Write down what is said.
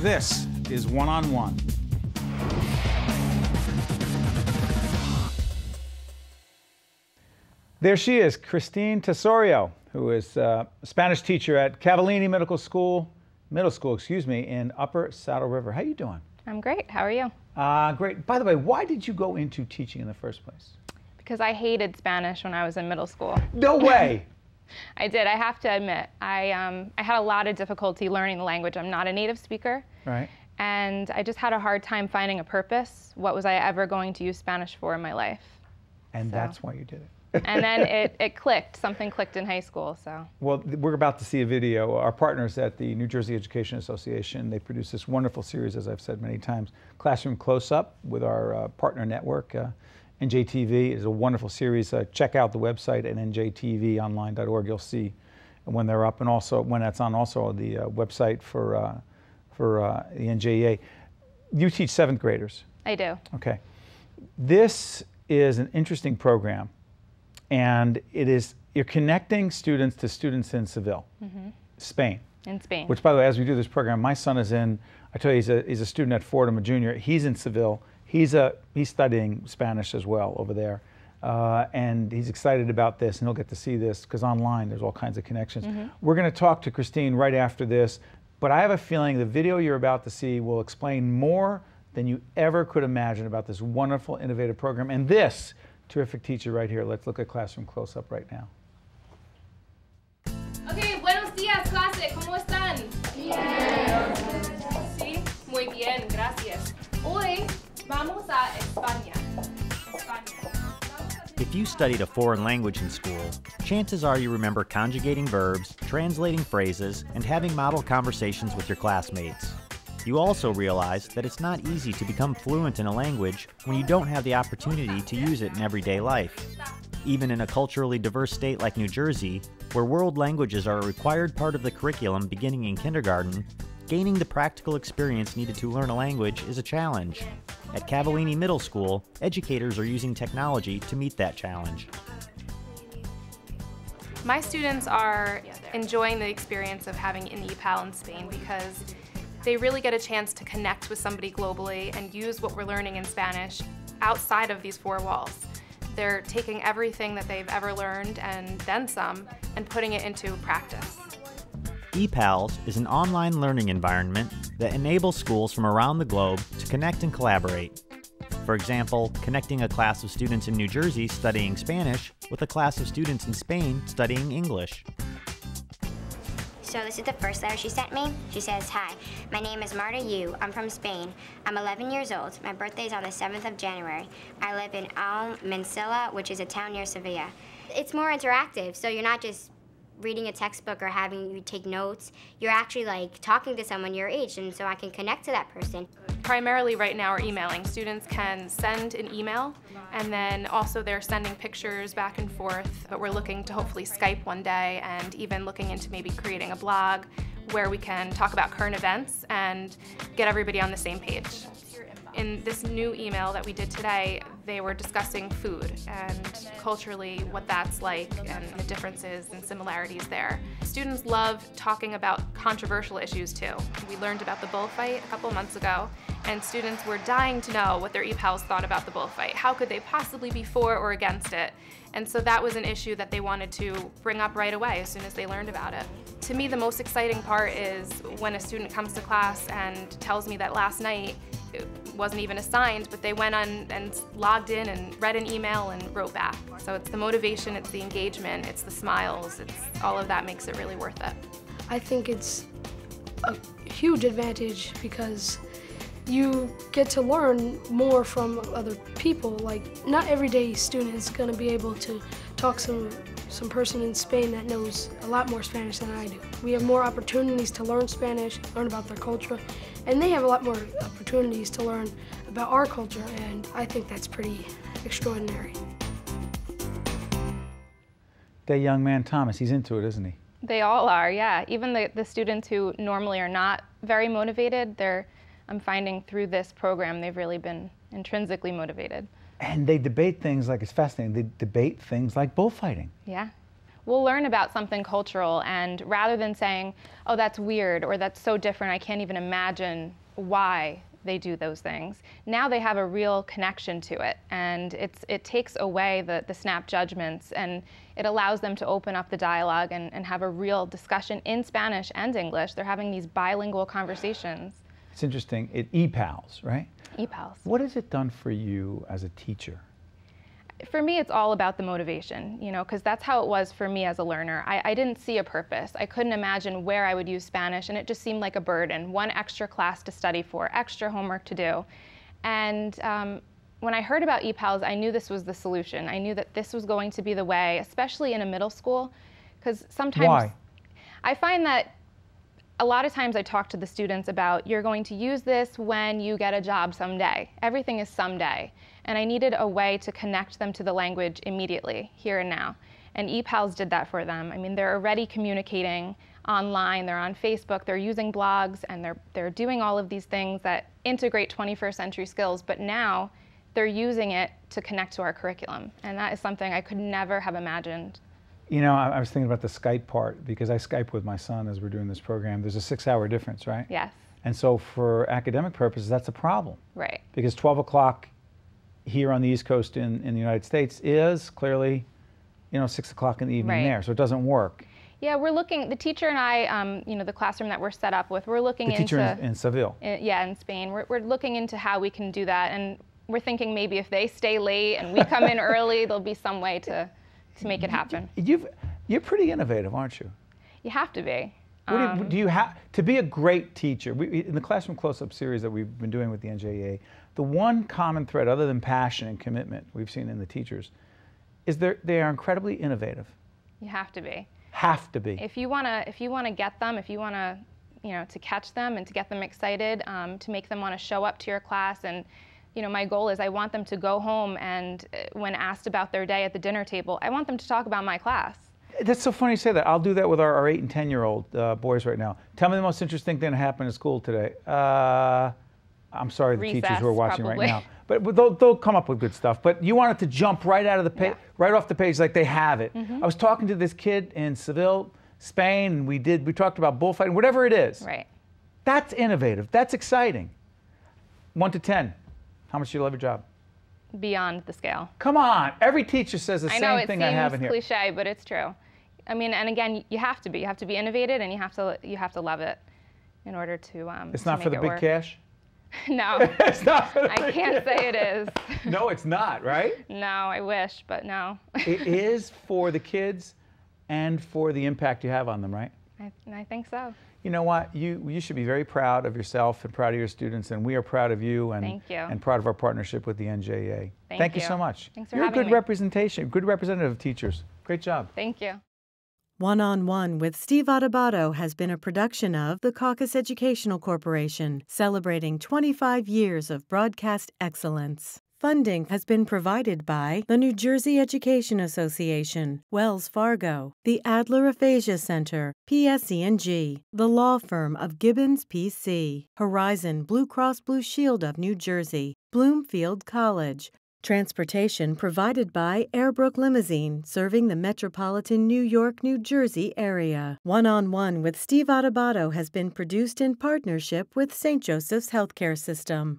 This is One-on-One. There she is, Kristine Tesoriero, who is a Spanish teacher at Cavallini Middle School, in Upper Saddle River. How you doing? I'm great. How are you? Great. By the way, why did you go into teaching in the first place? Because I hated Spanish when I was in middle school. No way! I did. I have to admit, I had a lot of difficulty learning the language. I'm not a native speaker. Right. And I just had a hard time finding a purpose. What was I ever going to use Spanish for in my life? And so that's why you did it. And then it clicked. Something clicked in high school, so. Well, we're about to see a video. Our partners at the New Jersey Education Association, they produce this wonderful series, as I've said many times, Classroom Close-Up, with our partner network. NJTV is a wonderful series. Check out the website at njtvonline.org. You'll see when they're up, and also when that's on, also the website for the NJEA. You teach 7th graders. I do. Okay. This is an interesting program. And it is, you're connecting students to students in Seville, Spain. In Spain. Which, by the way, as we do this program, my son is in, I tell you, he's a student at Fordham, a junior. He's in Seville. He's studying Spanish as well over there. And he's excited about this, and he'll get to see this, because online there's all kinds of connections. We're going to talk to Kristine right after this, but I have a feeling the video you're about to see will explain more than you ever could imagine about this wonderful, innovative program. And this terrific teacher right here. Let's look at Classroom Close-Up right now. Okay, buenos días, clase. ¿Cómo están? Bien. Sí, muy bien, gracias. Hoy vamos a España. If you studied a foreign language in school, chances are you remember conjugating verbs, translating phrases, and having model conversations with your classmates. You also realize that it's not easy to become fluent in a language when you don't have the opportunity to use it in everyday life. Even in a culturally diverse state like New Jersey, where world languages are a required part of the curriculum beginning in kindergarten, gaining the practical experience needed to learn a language is a challenge. At Cavallini Middle School, educators are using technology to meet that challenge. My students are enjoying the experience of having an ePal in Spain, because they really get a chance to connect with somebody globally and use what we're learning in Spanish outside of these four walls. They're taking everything that they've ever learned and then some, and putting it into practice. ePals is an online learning environment that enables schools from around the globe to connect and collaborate. For example, connecting a class of students in New Jersey studying Spanish with a class of students in Spain studying English. So this is the first letter she sent me. She says, "Hi, my name is Marta Yu. I'm from Spain. I'm 11 years old. My birthday is on the 7th of January. I live in Almansilla, which is a town near Seville." It's more interactive, so you're not just reading a textbook or having you take notes. You're actually like talking to someone your age, and so I can connect to that person. Primarily right now are emailing. Students can send an email, and then also they're sending pictures back and forth, but we're looking to hopefully Skype one day, and even looking into maybe creating a blog where we can talk about current events and get everybody on the same page. In this new email that we did today, they were discussing food and culturally what that's like and the differences and similarities there. Students love talking about controversial issues too. We learned about the bullfight a couple months ago, and students were dying to know what their ePals thought about the bullfight. How could they possibly be for or against it? And so that was an issue that they wanted to bring up right away as soon as they learned about it. To me, the most exciting part is when a student comes to class and tells me that last night, it wasn't even assigned, but they went on and logged in and read an email and wrote back. So it's the motivation, it's the engagement, it's the smiles, it's all of that makes it really worth it. I think it's a huge advantage because you get to learn more from other people. Like, not everyday student's gonna be able to talk to some person in Spain that knows a lot more Spanish than I do. We have more opportunities to learn Spanish, learn about their culture, and they have a lot more opportunities to learn about our culture, and I think that's pretty extraordinary. That young man, Thomas, he's into it, isn't he? They all are, yeah. Even the students who normally are not very motivated, I'm finding through this program, they've really been intrinsically motivated. And they debate things like, it's fascinating, they debate things like bullfighting. Yeah. we'll learn about something cultural, and rather than saying, oh, that's weird, or that's so different, I can't even imagine why they do those things, now they have a real connection to it, and it takes away the snap judgments, and it allows them to open up the dialogue and have a real discussion in Spanish and English. They're having these bilingual conversations. It's interesting. ePals, right? ePals. What has it done for you as a teacher? For me, it's all about the motivation, you know, because that's how it was for me as a learner. I didn't see a purpose. I couldn't imagine where I would use Spanish, and it just seemed like a burden, one extra class to study for, extra homework to do. And when I heard about ePals, I knew this was the solution. I knew that this was going to be the way, especially in a middle school, because sometimes... Why? I find that a lot of times I talk to the students about, you're going to use this when you get a job someday. Everything is someday. And I needed a way to connect them to the language immediately, here and now. And ePals did that for them. I mean, they're already communicating online, they're on Facebook, they're using blogs, and they're doing all of these things that integrate 21st century skills, but now they're using it to connect to our curriculum. And that is something I could never have imagined. You know, I was thinking about the Skype part, because I Skype with my son as we're doing this program. There's a 6-hour difference, right? Yes. And so for academic purposes, that's a problem. Right. Because 12 o'clock here on the East Coast in the United States is clearly, you know, 6 o'clock in the evening there, so it doesn't work. Yeah, we're looking, the teacher and I, you know, the classroom that we're set up with, we're looking into... The teacher in Seville. Yeah, in Spain. We're looking into how we can do that, and we're thinking maybe if they stay late and we come in early, there'll be some way to make it happen. You're pretty innovative, aren't you? You have to be. Do you have to be a great teacher? In the Classroom Close-Up series that we've been doing with the NJEA, the one common thread, other than passion and commitment we've seen in the teachers, is they are incredibly innovative. You have to be. Have to be. If you wanna get them, if you wanna, you know, to catch them and to get them excited, to make them wanna show up to your class, and you know, my goal is I want them to go home and when asked about their day at the dinner table, I want them to talk about my class. That's so funny you say that. I'll do that with our 8 and 10-year-old boys right now. Tell me the most interesting thing that happened in school today. I'm sorry, the recess, teachers who are watching probably. Right now. But they'll come up with good stuff. But you want it to jump right out of the page, right off the page, like they have it. Mm-hmm. I was talking to this kid in Seville, Spain, and we talked about bullfighting, whatever it is. Right. That's innovative. That's exciting. 1 to 10. How much do you love your job? Beyond the scale. Come on, every teacher says the same thing I have in here. I know it seems cliche, but it's true. I mean, and again, you have to be innovative, and you have to love it in order to. It's not for the big cash. No, it's not. I can't say it is. No, it's not, right? No, I wish, but no. It is for the kids, and for the impact you have on them, right? I think so. You know what? You should be very proud of yourself and proud of your students, and we are proud of you and proud of our partnership with the NJEA. Thank you so much. Thanks for having me. You're a good representation, good representative of teachers. Great job. Thank you. One-on-One with Steve Adubato has been a production of the Caucus Educational Corporation, celebrating 25 years of broadcast excellence. Funding has been provided by the New Jersey Education Association, Wells Fargo, the Adler Aphasia Center, PSE&G, the law firm of Gibbons PC, Horizon Blue Cross Blue Shield of New Jersey, Bloomfield College. Transportation provided by Airbrook Limousine, serving the metropolitan New York, New Jersey area. One-on-One with Steve Adubato has been produced in partnership with Saint Joseph's Healthcare System.